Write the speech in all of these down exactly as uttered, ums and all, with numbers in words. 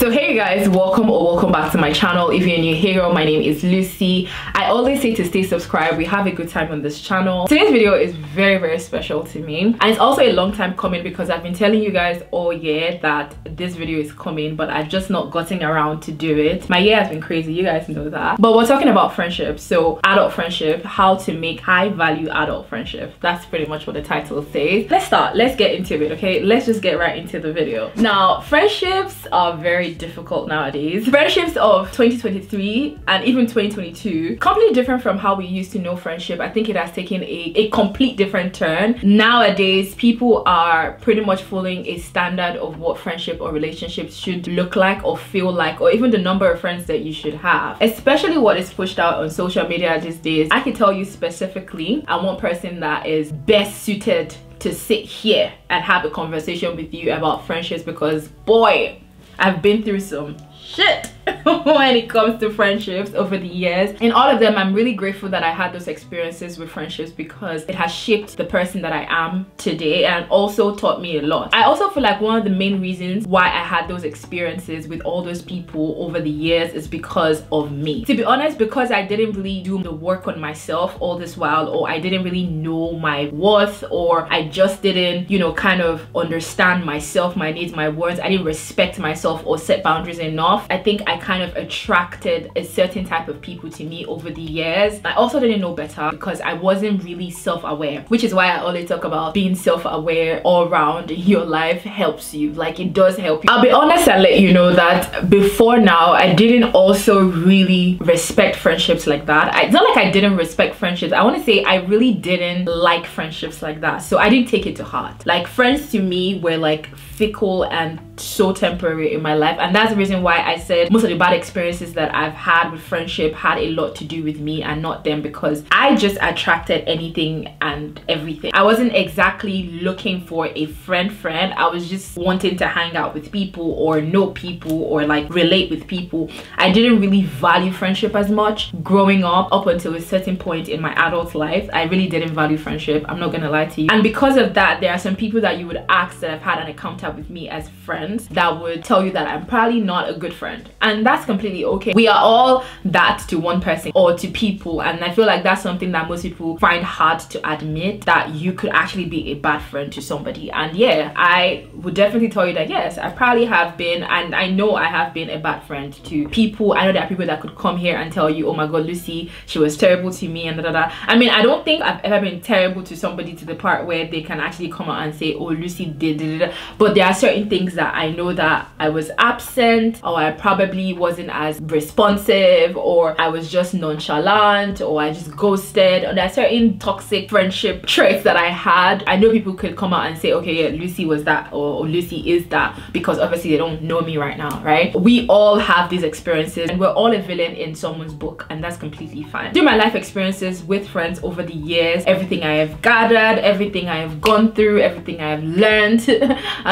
So hey guys, welcome or welcome back to my channel. If you're new here, my name is Lucy. I always say to stay subscribed. We have a good time on this channel. Today's video is very very special to me, and it's also a long time coming because I've been telling you guys all year that this video is coming, but I've just not gotten around to do it. My year has been crazy, you guys know that. But we're talking about friendship, so adult friendship, how to make high value adult friendship. That's pretty much what the title says. Let's start, let's get into it, okay? Let's just get right into the video. Now, friendships are very difficult nowadays. Friendships of twenty twenty-three and even twenty twenty-two, completely different from how we used to know friendship. I think it has taken a, a complete different turn. Nowadays, people are pretty much following a standard of what friendship or relationships should look like or feel like, or even the number of friends that you should have, especially what is pushed out on social media these days. I can tell you specifically, I'm one person that is best suited to sit here and have a conversation with you about friendships because, boy, I've been through some shit when it comes to friendships over the years. In all of them, I'm really grateful that I had those experiences with friendships because it has shaped the person that I am today and also taught me a lot. I also feel like one of the main reasons why I had those experiences with all those people over the years is because of me. To be honest, because I didn't really do the work on myself all this while, or I didn't really know my worth, or I just didn't, you know, kind of understand myself, my needs, my wants. I didn't respect myself or set boundaries enough. I think I kind of attracted a certain type of people to me over the years. I also didn't know better because I wasn't really self-aware, which is why I always talk about being self-aware all around your life helps you. Like, it does help you. I'll be honest and let you know that before now, I didn't also really respect friendships like that. I, it's not like I didn't respect friendships. I want to say I really didn't like friendships like that. So I didn't take it to heart. Like, friends to me were like fickle and so temporary in my life, and that's the reason why I said most of the bad experiences that I've had with friendship had a lot to do with me and not them, because I just attracted anything and everything. I wasn't exactly looking for a friend friend. I was just wanting to hang out with people or know people or like relate with people. I didn't really value friendship as much growing up. Up until a certain point in my adult life, I really didn't value friendship, I'm not gonna lie to you. And because of that, there are some people that you would ask that have had an encounter with me as friends that would tell you that I'm probably not a good friend, and that's completely okay. We are all that to one person or to people, and I feel like that's something that most people find hard to admit, that you could actually be a bad friend to somebody. And yeah, I would definitely tell you that yes, I probably have been, and I know I have been a bad friend to people. I know there are people that could come here and tell you, oh my god, Lucy, she was terrible to me and da da da. I mean, I don't think I've ever been terrible to somebody to the part where they can actually come out and say, oh, Lucy did da, da, da. But there are certain things that I know that I was absent, or I probably wasn't as responsive, or I was just nonchalant, or I just ghosted, or there are certain toxic friendship traits that I had. I know people could come out and say, okay, yeah, Lucy was that, or, or Lucy is that, because obviously they don't know me right now, right? We all have these experiences, and we're all a villain in someone's book, and that's completely fine. Through my life experiences with friends over the years, everything I have gathered, everything I have gone through, everything I have learned, and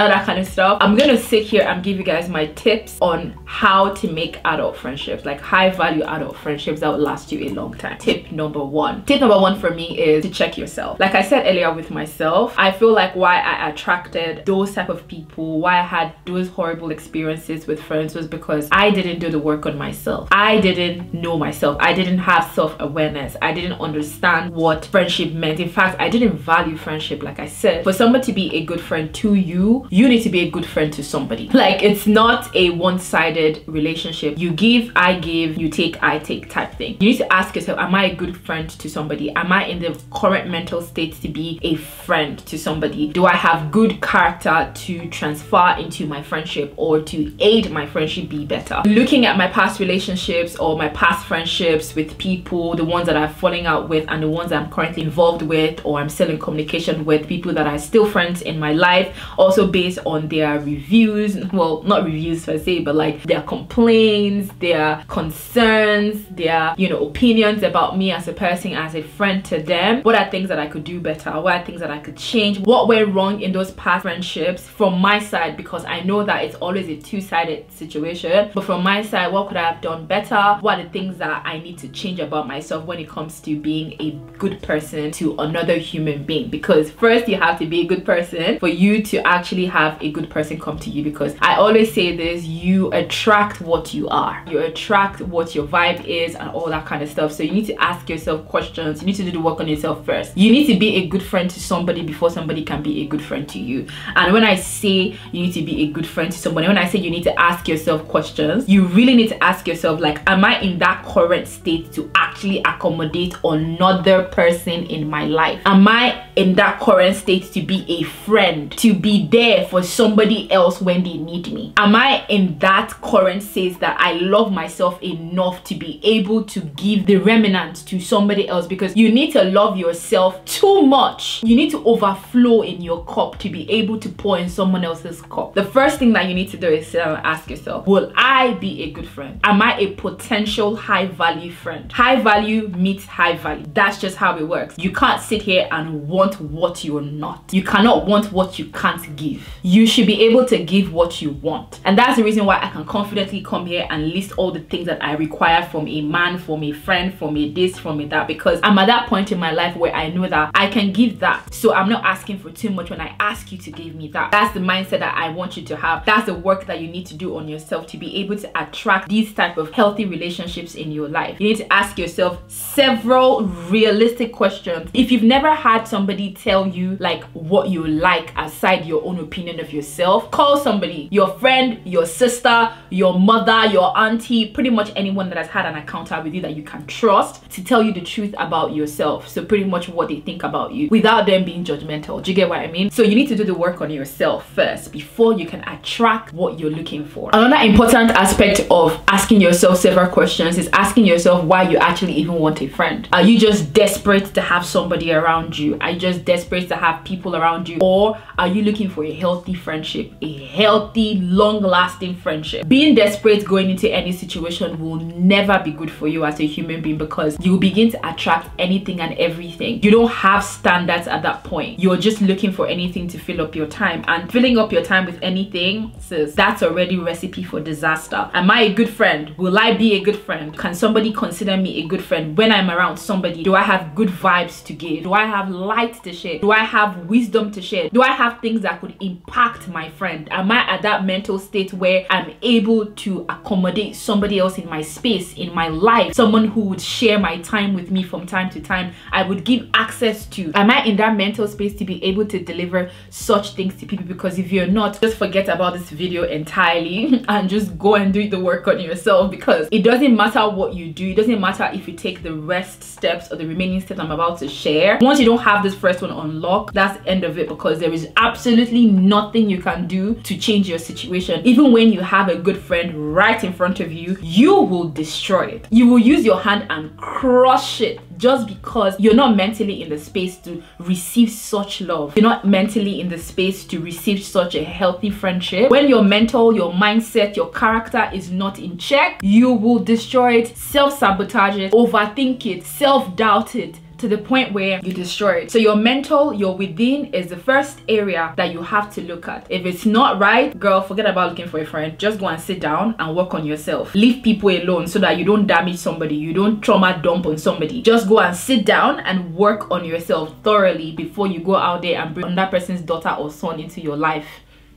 that kind of stuff, I'm gonna sit here and give you guys my tips on how to make adult friendships, like high value adult friendships that will last you a long time. Tip number one. Tip number one for me is to check yourself. Like I said earlier with myself, I feel like why I attracted those type of people, why I had those horrible experiences with friends, was because I didn't do the work on myself. I didn't know myself. I didn't have self-awareness. I didn't understand what friendship meant. In fact, I didn't value friendship. Like I said, for somebody to be a good friend to you, you need to be a good friend to somebody. Like, it's not a one-sided relationship. You give, I give, you take, I take type thing. You need to ask yourself, am I a good friend to somebody? Am I in the current mental state to be a friend to somebody? Do I have good character to transfer into my friendship or to aid my friendship be better? Looking at my past relationships or my past friendships with people, the ones that I'm falling out with and the ones that I'm currently involved with or I'm still in communication with, people that are still friends in my life, also based on their reviews, well, not reviews per se, but like their complaints, their concerns, their, you know, opinions about me as a person, as a friend to them. What are things that I could do better? What are things that I could change? What went wrong in those past friendships from my side? Because I know that it's always a two-sided situation, but from my side, what could I have done better? What are the things that I need to change about myself when it comes to being a good person to another human being? Because first you have to be a good person for you to actually have have a good person come to you, because I always say this, you attract what you are, you attract what your vibe is and all that kind of stuff. So you need to ask yourself questions, you need to do the work on yourself first. You need to be a good friend to somebody before somebody can be a good friend to you. And when I say you need to be a good friend to somebody, when I say you need to ask yourself questions, you really need to ask yourself, like, am I in that current state to actually accommodate another person in my life? Am I in that current state to be a friend, to be there for somebody else when they need me? Am I in that current state that I love myself enough to be able to give the remnants to somebody else? Because you need to love yourself too much. You need to overflow in your cup to be able to pour in someone else's cup. The first thing that you need to do is uh, ask yourself, will I be a good friend? Am I a potential high value friend? High value meets high value. That's just how it works. You can't sit here and want what you're not. You cannot want what you can't give. You should be able to give what you want. And that's the reason why I can confidently come here and list all the things that I require from a man, from a friend, from a this, from a that, because I'm at that point in my life where I know that I can give that. So I'm not asking for too much when I ask you to give me that. That's the mindset that I want you to have. That's the work that you need to do on yourself to be able to attract these type of healthy relationships in your life. You need to ask yourself several realistic questions. If you've never had somebody tell you like what you like aside your own opinion of yourself, call somebody, your friend, your sister, your mother, your auntie, pretty much anyone that has had an encounter with you that you can trust to tell you the truth about yourself. So pretty much what they think about you without them being judgmental. Do you get what I mean? So you need to do the work on yourself first before you can attract what you're looking for. Another important aspect of asking yourself several questions is asking yourself why you actually even want a friend. Are you just desperate to have somebody around you? Are you just desperate to have people around you? Or are you looking for a healthy friendship, a healthy, long-lasting friendship? Being desperate going into any situation will never be good for you as a human being, because you will begin to attract anything and everything. You don't have standards at that point. You're just looking for anything to fill up your time, and filling up your time with anything, sis, that's already recipe for disaster. Am I a good friend? Will I be a good friend? Can somebody consider me a good friend? When I'm around somebody, do I have good vibes to give? Do I have light to share? Do I have wisdom to share? Do I have things that could impact my friend? Am I at that mental state where I'm able to accommodate somebody else in my space, in my life, someone who would share my time with me from time to time, I would give access to? Am I in that mental space to be able to deliver such things to people? Because if you're not, just forget about this video entirely and just go and do the work on yourself, because it doesn't matter what you do. It doesn't matter if you take the rest steps or the remaining steps I'm about to share. Once you don't have this first one unlocked, that's the end of it, because there is absolutely nothing you can do to change your situation. Even when you have a good friend right in front of you, you will destroy it. You will use your hand and crush it, just because you're not mentally in the space to receive such love. You're not mentally in the space to receive such a healthy friendship. When your mental, your mindset, your character is not in check, you will destroy it, self-sabotage it, overthink it, self-doubt it, to the point where you destroy it. So your mental, your within is the first area that you have to look at. If it's not right, girl, forget about looking for a friend. Just go and sit down and work on yourself. Leave people alone so that you don't damage somebody. You don't trauma dump on somebody. Just go and sit down and work on yourself thoroughly before you go out there and bring another person's daughter or son into your life.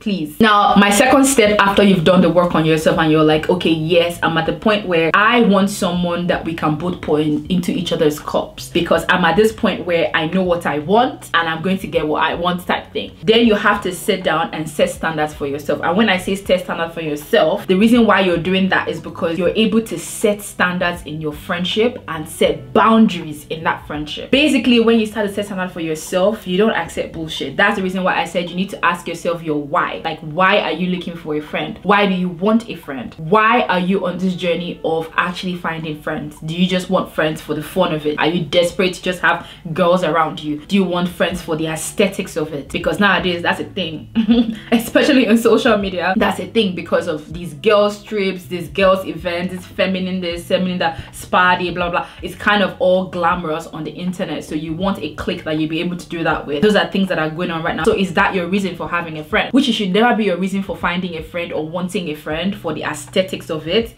Please. Now, my second step after you've done the work on yourself and you're like, okay, yes, I'm at the point where I want someone that we can both pour in, into each other's cups, because I'm at this point where I know what I want and I'm going to get what I want type thing. Then you have to sit down and set standards for yourself. And when I say set standards for yourself, the reason why you're doing that is because you're able to set standards in your friendship and set boundaries in that friendship. Basically, when you start to set standards for yourself, you don't accept bullshit. That's the reason why I said you need to ask yourself your why. Like, why are you looking for a friend? Why do you want a friend? Why are you on this journey of actually finding friends? Do you just want friends for the fun of it? Are you desperate to just have girls around you? Do you want friends for the aesthetics of it? Because nowadays that's a thing. Especially on social media, that's a thing, because of these girls trips, these girls events, this feminine this, feminine that, spa day, blah blah. It's kind of all glamorous on the internet, so you want a clique that you'll be able to do that with. Those are things that are going on right now. So is that your reason for having a friend? Which you should never be your reason for finding a friend or wanting a friend for the aesthetics of it.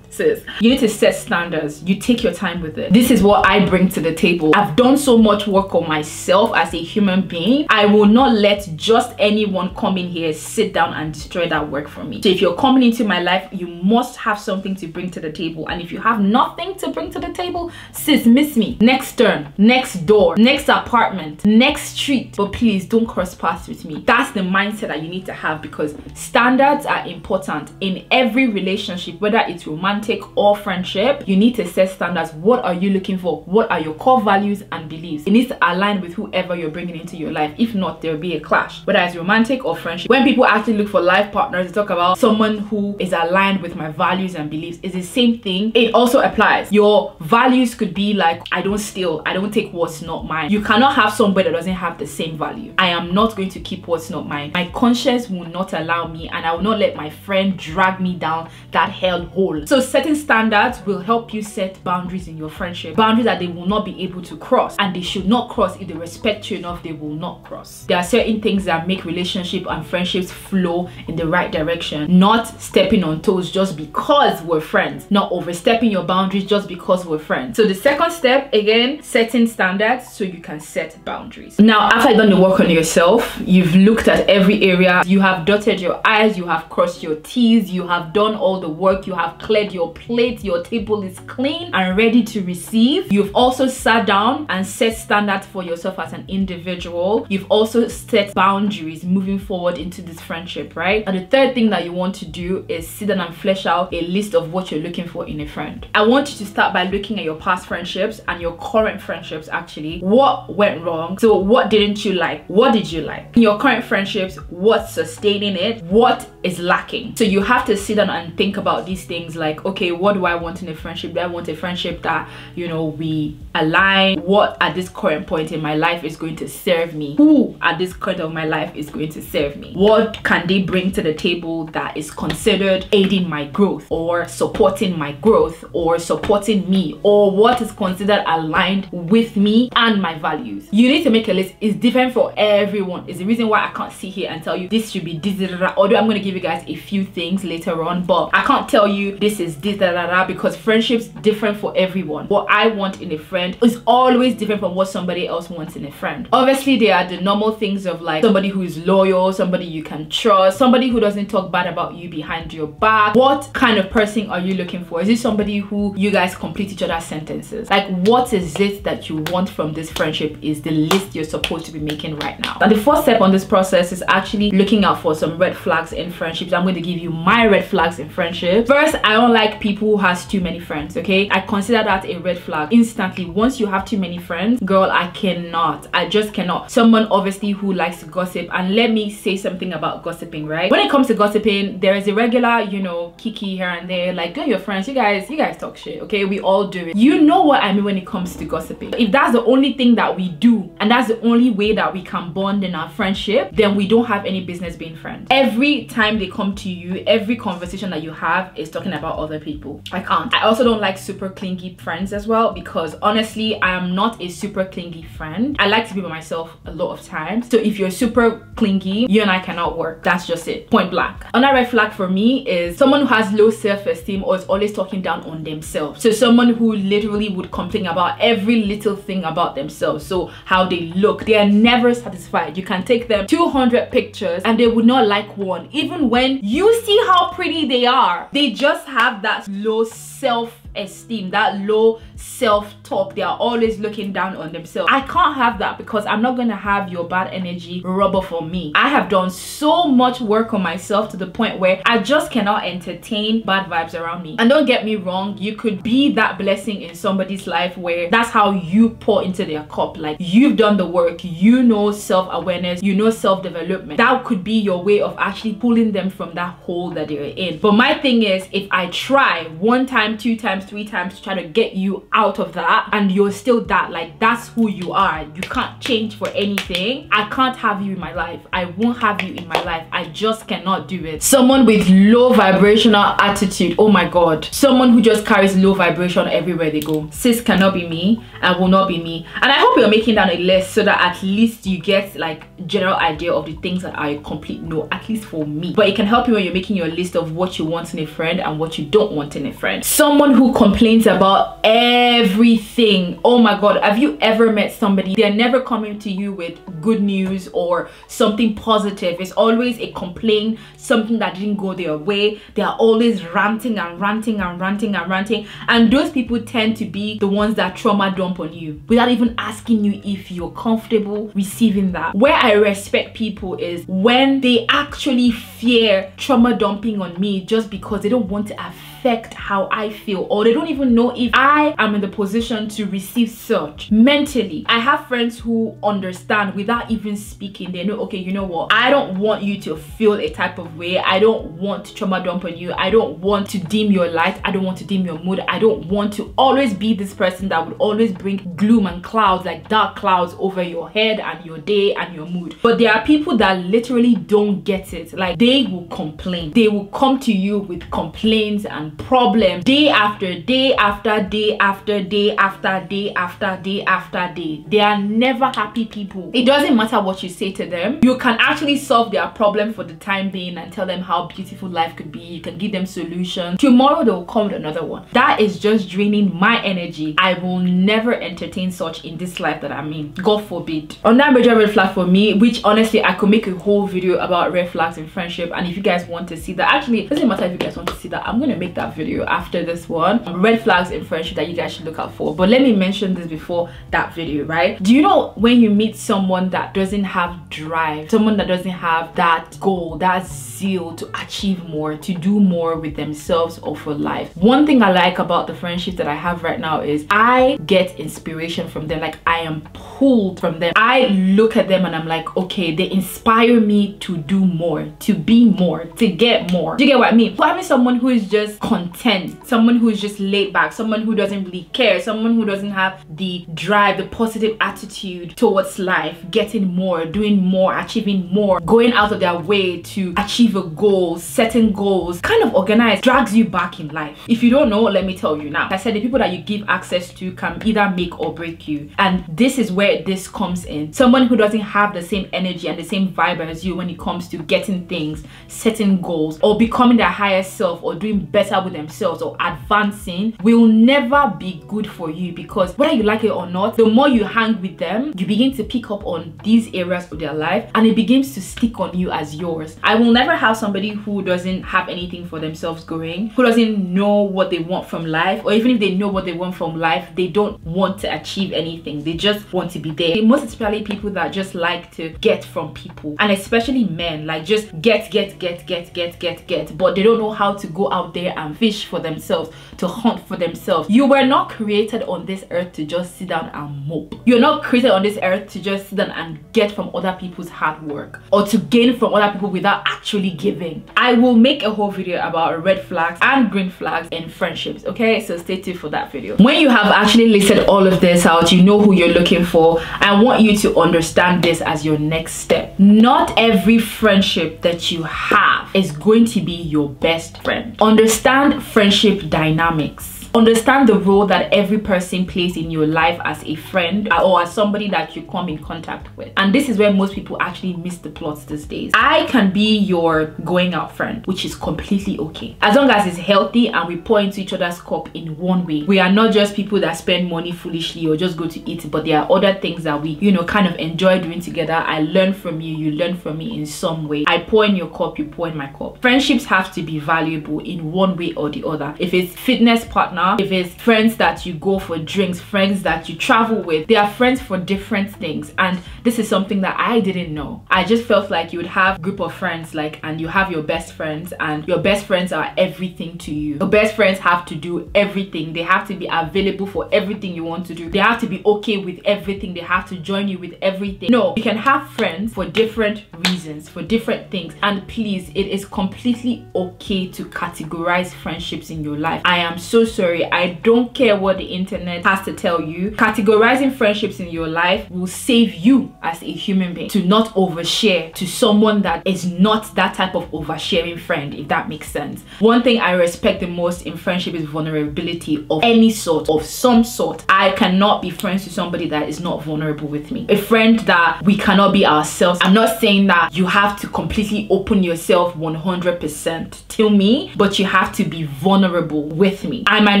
sis. You need to set standards. You take your time with it. This is what I bring to the table. I've done so much work on myself as a human being. I will not let just anyone come in here, sit down and destroy that work for me. So if you're coming into my life, you must have something to bring to the table. And if you have nothing to bring to the table, sis, miss me. Next turn, next door, next apartment, next street. But please don't cross paths with me. That's the mindset that you need to have, because standards are important in every relationship, whether it's romantic or friendship. You need to set standards. What are you looking for? What are your core values and beliefs? It needs to align with whoever you're bringing into your life. If not, there'll be a clash, whether it's romantic or friendship. When people actually look for life partners, they talk about someone who is aligned with my values and beliefs. It's the same thing. It also applies. Your values could be like, I don't steal, I don't take what's not mine. You cannot have somebody that doesn't have the same value. I am not going to keep what's not mine. My conscience will not allow me, and I will not let my friend drag me down that hellhole. So setting standards will help you set boundaries in your friendship. Boundaries that they will not be able to cross, and they should not cross. If they respect you enough, they will not cross. There are certain things that make relationship and friendships flow in the right direction. Not stepping on toes just because we're friends. Not overstepping your boundaries just because we're friends. So the second step, again, setting standards so you can set boundaries. Now, after you've done the work on yourself, you've looked at every area, you have dotted your I's, you have crossed your T's, you have done all the work, you have cleared your plate, your table is clean and ready to receive. You've also sat down and set standards for yourself as an individual. You've also set boundaries moving forward into this friendship, right? And the third thing that you want to do is sit down and flesh out a list of what you're looking for in a friend. I want you to start by looking at your past friendships and your current friendships actually. What went wrong? So what didn't you like? What did you like? In your current friendships, what's sustaining it? What is lacking? So you have to sit down and think about these things like, okay, what do I want in a friendship? Do I want a friendship that, you know, we align? What at this current point in my life is going to serve me? Who at this current of my life is going to serve me? What can they bring to the table that is considered aiding my growth or supporting my growth or supporting me, or what is considered aligned with me and my values? You need to make a list. It's different for everyone. It's the reason why I can't sit here and tell you this should be this, although I'm going to give you guys a few things later on, but I can't tell you this is this, da, da, da, because friendships different for everyone. What I want in a friend is always different from what somebody else wants in a friend. Obviously there are the normal things of like somebody who is loyal, somebody you can trust, somebody who doesn't talk bad about you behind your back. What kind of person are you looking for? Is it somebody who you guys complete each other's sentences? Like, what is it that you want from this friendship is the list you're supposed to be making right now. And the fourth step on this process is actually looking out for some red flags in friendships. I'm going to give you my red flags in friendships. First, I don't like people who has too many friends, okay? I consider that a red flag instantly. Once you have too many friends, girl, I cannot. I just cannot. Someone obviously who likes to gossip, and let me say something about gossiping, right? When it comes to gossiping, there is a regular, you know, kiki here and there, like, go your friends, you guys, you guys talk shit, okay? We all do it. You know what I mean when it comes to gossiping. If that's the only thing that we do, and that's the only way that we can bond in our friendship, then we don't have any business being friends. Every time they come to you, every conversation that you have is talking about other people. I can't. I also don't like super clingy friends as well, because honestly, I am not a super clingy friend. I like to be by myself a lot of times. So if you're super clingy, you and I cannot work. That's just it. Point blank. Another red flag for me is someone who has low self-esteem or is always talking down on themselves. So someone who literally would complain about every little thing about themselves. So how they look. They are never satisfied. You can take them two hundred pictures and they would not like one. Even when you see how pretty they are, they just have that low self esteem, that low self-talk. They are always looking down on themselves. I can't have that, because I'm not gonna have your bad energy rubber for me. I have done so much work on myself to the point where I just cannot entertain bad vibes around me. And don't get me wrong, you could be that blessing in somebody's life where that's how you pour into their cup. Like, you've done the work, you know self-awareness, you know self-development. That could be your way of actually pulling them from that hole that they're in. But my thing is, if I try one time, two times, times, three times to try to get you out of that, and you're still that. Like, that's who you are. You can't change for anything. I can't have you in my life. I won't have you in my life. I just cannot do it. Someone with low vibrational attitude. Oh my god. Someone who just carries low vibration everywhere they go. Sis cannot be me and will not be me. And I hope you're making that a list so that at least you get like general idea of the things that are a complete no, at least for me. But it can help you when you're making your list of what you want in a friend and what you don't want in a friend. Someone who complains about everything. Oh my god, have you ever met somebody, they're never coming to you with good news or something positive? It's always a complaint, something that didn't go their way. They are always ranting and ranting and ranting and ranting, and those people tend to be the ones that trauma dump on you without even asking you if you're comfortable receiving that. Where I respect people is when they actually fear trauma dumping on me just because they don't want to affect how I feel, or they don't even know if I am in the position to receive such mentally. I have friends who understand without even speaking. They know, okay, you know what, I don't want you to feel a type of way. I don't want to trauma dump on you. I don't want to dim your light. I don't want to dim your mood. I don't want to always be this person that would always bring gloom and clouds, like dark clouds over your head and your day and your mood. But there are people that literally don't get it. Like, they will complain. They will come to you with complaints and problems day after day after day after day after day after day after day. They are never happy people. It doesn't matter what you say to them. You can actually solve their problem for the time being and tell them how beautiful life could be. You can give them solutions. Tomorrow they'll come with another one. That is just draining my energy. I will never entertain such in this life that I'm in. God forbid. Another major red flag for me, which honestly I could make a whole video about red flags in friendship, and if you guys want to see that, actually it doesn't matter if you guys want to see that, I'm gonna make that video after this one, red flags in friendship that you guys should look out for. But let me mention this before that video, right? Do you know when you meet someone that doesn't have drive, someone that doesn't have that goal, that zeal to achieve more, to do more with themselves or for life? One thing I like about the friendship that I have right now is I get inspiration from them. Like, I am pulled from them. I look at them and I'm like, okay, they inspire me to do more, to be more, to get more. Do you get what I mean? So having someone who is just content, someone who is just laid back, someone who doesn't really care, someone who doesn't have the drive, the positive attitude towards life, getting more, doing more, achieving more, going out of their way to achieve a goal, setting goals, kind of organized, drags you back in life. If you don't know, let me tell you now. I said the people that you give access to can either make or break you, and this is where this comes in. Someone who doesn't have the same energy and the same vibe as you when it comes to getting things, setting goals, or becoming their higher self, or doing better with themselves, or advancing, will never be good for you. Because whether you like it or not, the more you hang with them, you begin to pick up on these areas of their life, and it begins to stick on you as yours. I will never have somebody who doesn't have anything for themselves going, who doesn't know what they want from life, or even if they know what they want from life, they don't want to achieve anything. They just want to be there. Most especially people that just like to get from people, and especially men, like just get get get get get get get, but they don't know how to go out there and fish for themselves, to hunt for themselves. You were not created on this earth to just sit down and mope. You're not created on this earth to just sit down and get from other people's hard work, or to gain from other people without actually giving. I will make a whole video about red flags and green flags in friendships, okay? So stay tuned for that video. When you have actually listed all of this out, you know who you're looking for. I want you to understand this as your next step. Not every friendship that you have is going to be your best friend. Understand friendship dynamics. Understand the role that every person plays in your life as a friend or as somebody that you come in contact with. And this is where most people actually miss the plots these days. I can be your going out friend, which is completely okay, as long as it's healthy and we pour into each other's cup in one way. We are not just people that spend money foolishly or just go to eat, but there are other things that we, you know, kind of enjoy doing together. I learn from you, you learn from me in some way. I pour in your cup, you pour in my cup. Friendships have to be valuable in one way or the other. If it's fitness partner, if it's friends that you go for drinks, friends that you travel with, they are friends for different things. And this is something that I didn't know. I just felt like you would have a group of friends, like, and you have your best friends, and your best friends are everything to you. Your best friends have to do everything. They have to be available for everything you want to do. They have to be okay with everything. They have to join you with everything. No, you can have friends for different reasons, for different things. And please, it is completely okay to categorize friendships in your life. I am so sorry story. I don't care what the internet has to tell you. Categorizing friendships in your life will save you as a human being to not overshare to someone that is not that type of oversharing friend, if that makes sense. One thing I respect the most in friendship is vulnerability of any sort, of some sort. I cannot be friends with somebody that is not vulnerable with me. A friend that we cannot be ourselves. I'm not saying that you have to completely open yourself one hundred percent to me, but you have to be vulnerable with me. I might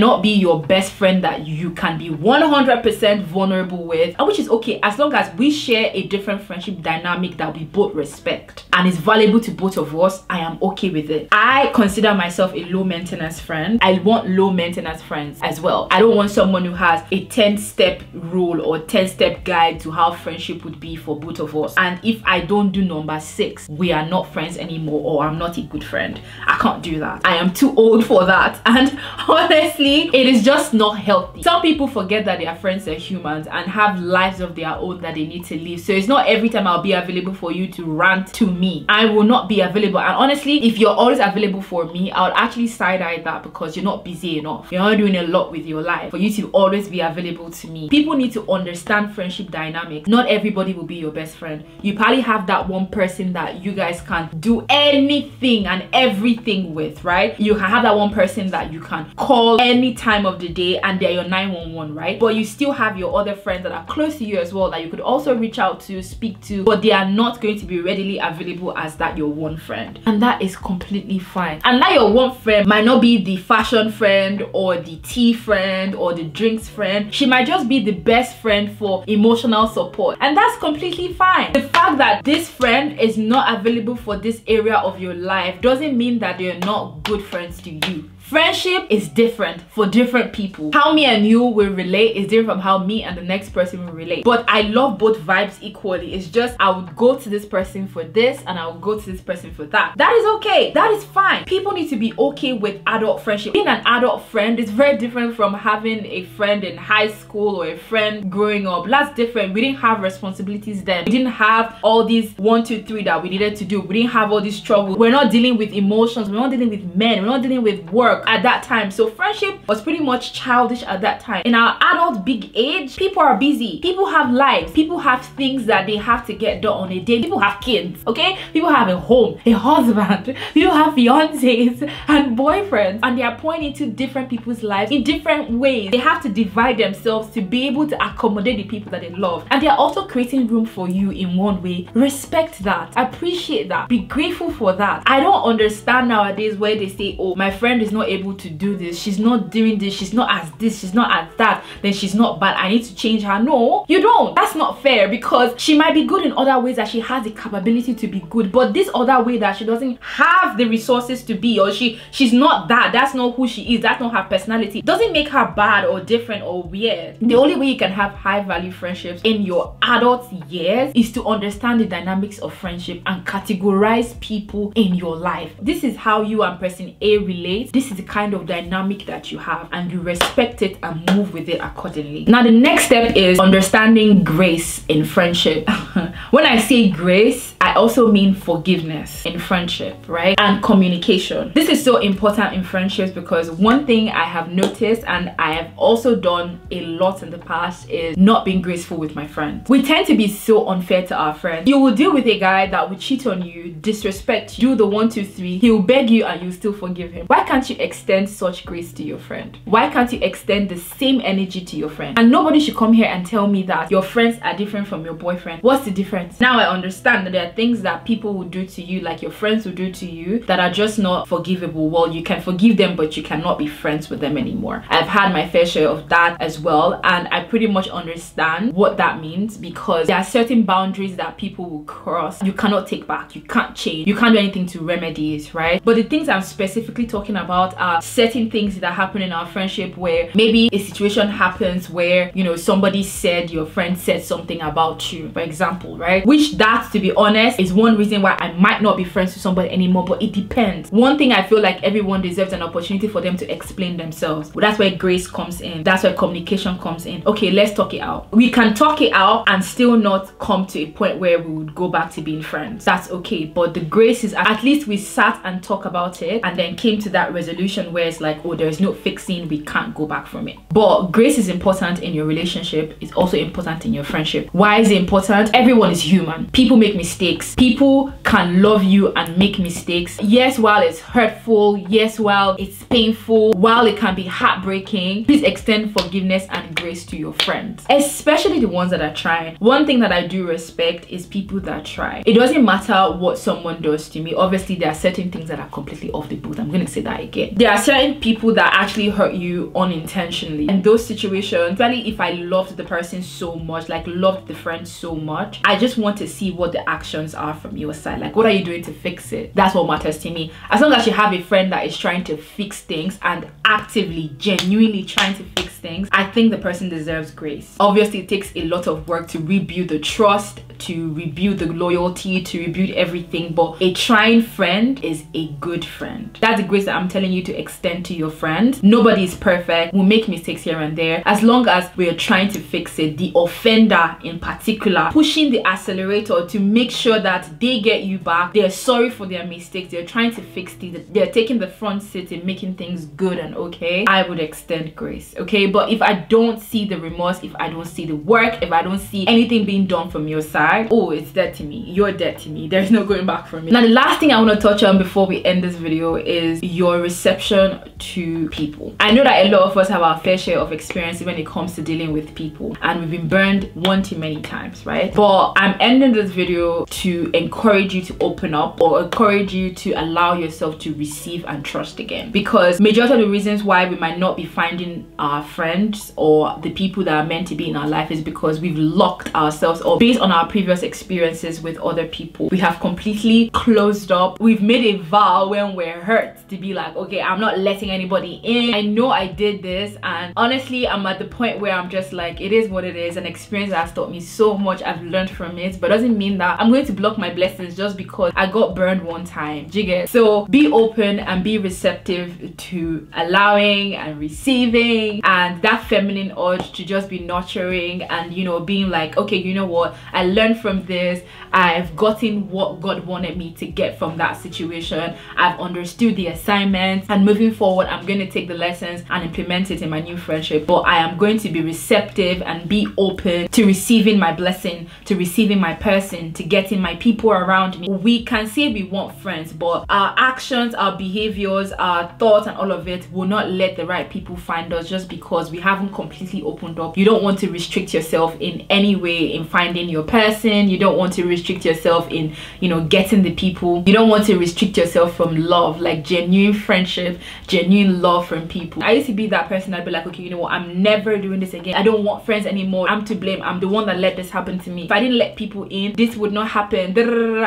not be your best friend that you can be one hundred percent vulnerable with, which is okay as long as we share a different friendship dynamic that we both respect and is valuable to both of us. I am okay with it. I consider myself a low maintenance friend. I want low maintenance friends as well. I don't want someone who has a ten step rule or ten step guide to how friendship would be for both of us, and if I don't do number six, we are not friends anymore, or I'm not a good friend. I can't do that. I am too old for that, and honestly it is just not healthy. Some people forget that their friends are humans and have lives of their own that they need to live, so it's not every time I'll be available for you to rant to me. I will not be available, and honestly if you're always available for me, I'll actually side-eye that because you're not busy enough. You're not doing a lot with your life for you to always be available to me. People need to understand friendship dynamics. Not everybody will be your best friend. You probably have that one person that you guys can do anything and everything with, right? You can have that one person that you can call any time of the day and they're your nine one one, right? But you still have your other friends that are close to you as well that you could also reach out to, speak to, but they are not going to be readily available as that your one friend, and that is completely fine. And that your one friend might not be the fashion friend or the tea friend or the drinks friend. She might just be the best friend for emotional support, and that's completely fine. The fact that this friend is not available for this area of your life doesn't mean that they're not good friends to you. Friendship is different for different people. How me and you will relate is different from how me and the next person will relate, but I love both vibes equally. It's just I would go to this person for this and I would go to this person for that. That is okay. That is fine. People need to be okay with adult friendship. Being an adult friend is very different from having a friend in high school or a friend growing up. That's different. We didn't have responsibilities then. We didn't have all these one two three that we needed to do. We didn't have all these troubles. We're not dealing with emotions. We're not dealing with men. We're not dealing with work at that time. So friendship was pretty much childish at that time. In our adult big age, people are busy, people have lives, people have things that they have to get done on a day. People have kids, okay? People have a home, a husband, people have fiancés and boyfriends, and they are pouring into different people's lives in different ways. They have to divide themselves to be able to accommodate the people that they love, and they are also creating room for you in one way. Respect that, appreciate that, be grateful for that. I don't understand nowadays where they say, oh, my friend is not able to do this, she's not doing this, she's not as this, she's not as that, then she's not bad, I need to change her. No, you don't. That's not fair, because she might be good in other ways that she has the capability to be good, but this other way that she doesn't have the resources to be, or she she's not that, that's not who she is, that's not her personality, doesn't make her bad or different or weird. The only way you can have high value friendships in your adult years is to understand the dynamics of friendship and categorize people in your life. This is how you and person A relate. This is the kind of dynamic that you have, and you respect it and move with it accordingly. Now the next step is understanding grace in friendship. When I say grace, I also mean forgiveness in friendship, right? And communication. This is so important in friendships, because one thing I have noticed, and I have also done a lot in the past, is not being graceful with my friends. We tend to be so unfair to our friends. You will deal with a guy that will cheat on you, disrespect you, do the one two three, he'll beg you and you'll still forgive him. Why can't you extend such grace to your friend? Why can't you extend the same energy to your friend? And nobody should come here and tell me that your friends are different from your boyfriend. What's the difference? Now I understand that there are things that people will do to you, like your friends will do to you, that are just not forgivable. Well, you can forgive them, but you cannot be friends with them anymore. I've had my fair share of that as well, and I pretty much understand what that means, because there are certain boundaries that people will cross. You cannot take back, you can't change, you can't do anything to remedy it, right? But the things I'm specifically talking about are certain things that happen in our friendship, where maybe a situation happens where, you know, somebody said, your friend said something about you, for example, right? Which, that to be honest, Loneliness is one reason why I might not be friends with somebody anymore, but it depends. One thing I feel like everyone deserves an opportunity for them to explain themselves. Well, that's where grace comes in. That's where communication comes in. Okay, let's talk it out. We can talk it out and still not come to a point where we would go back to being friends. That's okay. But the grace is at least we sat and talked about it and then came to that resolution where it's like, oh, there's no fixing, we can't go back from it. But grace is important in your relationship. It's also important in your friendship. Why is it important? Everyone is human. People make mistakes. People can love you and make mistakes. Yes, while it's hurtful, yes, while it's painful, while it can be heartbreaking, please extend forgiveness and grace to your friends, especially the ones that are trying. One thing that I do respect is people that try. It doesn't matter what someone does to me. Obviously, there are certain things that are completely off the board. I'm going to say that again. There are certain people that actually hurt you unintentionally. In those situations, especially if I loved the person so much, like loved the friend so much, I just want to see what the actions are from your side. Like, what are you doing to fix it? That's what matters to me. As long as you have a friend that is trying to fix things and actively, genuinely trying to fix things, I think the person deserves grace. Obviously, it takes a lot of work to rebuild the trust, to rebuild the loyalty, to rebuild everything, but a trying friend is a good friend. That's the grace that I'm telling you to extend to your friends. Nobody is perfect. We'll make mistakes here and there. As long as we're trying to fix it, the offender in particular, pushing the accelerator to make sure that they get you back, they're sorry for their mistakes, they're trying to fix things, they're taking the front seat and making things good and okay, I would extend grace, okay? But if I don't see the remorse, if I don't see the work, if I don't see anything being done from your side, oh, it's dead to me. You're dead to me. There's no going back from it. Now, the last thing I want to touch on before we end this video is your reception to people. I know that a lot of us have our fair share of experience when it comes to dealing with people, and we've been burned one too many times, right? But I'm ending this video to encourage you to open up, or encourage you to allow yourself to receive and trust again, because majority of the reasons why we might not be finding our friends or the people that are meant to be in our life is because we've locked ourselves up based on our previous experiences with other people. We have completely closed up. We've made a vow when we're hurt to be like, okay, I'm not letting anybody in. I know I did this, and honestly, I'm at the point where I'm just like, it is what it is. An experience that has taught me so much. I've learned from it, but doesn't mean that I'm going to block my blessings just because I got burned one time. Do you get? So be open and be receptive to allowing and receiving, and that feminine urge to just be nurturing and, you know, being like, okay, you know what, I learned from this. I've gotten what God wanted me to get from that situation. I've understood the assignment, and moving forward, I'm going to take the lessons and implement it in my new friendship. But I am going to be receptive and be open to receiving my blessing, to receiving my person, to getting my people around me. We can say we want friends, but our actions, our behaviors, our thoughts and all of it will not let the right people find us just because we haven't completely opened up. You don't want to restrict yourself in any way in finding your person. You don't want to restrict yourself in, you know, getting the people. You don't want to restrict yourself from love, like genuine friendship, genuine love from people. I used to be that person. I'd be like, okay, you know what, I'm never doing this again. I don't want friends anymore. I'm to blame. I'm the one that let this happen to me. If I didn't let people in, this would not happen.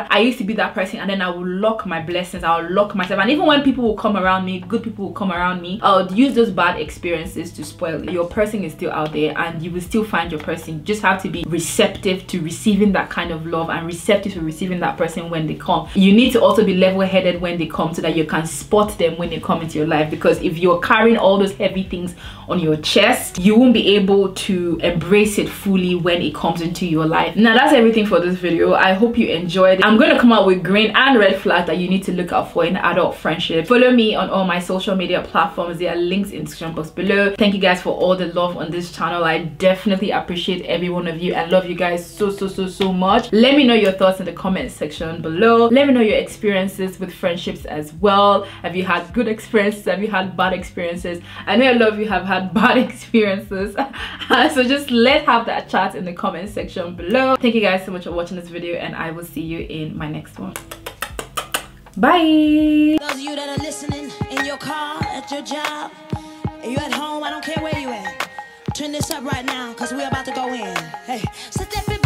I used to be that person, and then I would lock my blessings, I would lock myself, and even when people will come around me, good people will come around me, I would use those bad experiences to spoil it. Your person is still out there, and you will still find your person. You just have to be receptive to receiving that kind of love and receptive to receiving that person when they come. You need to also be level-headed when they come, so that you can spot them when they come into your life, because if you're carrying all those heavy things on your chest, you won't be able to embrace it fully when it comes into your life. Now, that's everything for this video. I hope you enjoyed it. I'm going to come out with green and red flags that you need to look out for in adult friendship. Follow me on all my social media platforms. There are links in the description box below. Thank you guys for all the love on this channel. I definitely appreciate every one of you. I love you guys so so so so much. Let me know your thoughts in the comment section below. Let me know your experiences with friendships as well. Have you had good experiences? Have you had bad experiences? I know a lot of you have had bad experiences. So just let's have that chat in the comment section below. Thank you guys so much for watching this video, and I will see you in my next one. Bye. Those of you that are listening in your car, at your job, you at home, I don't care where you at, turn this up right now, because we're about to go in. Hey, step in.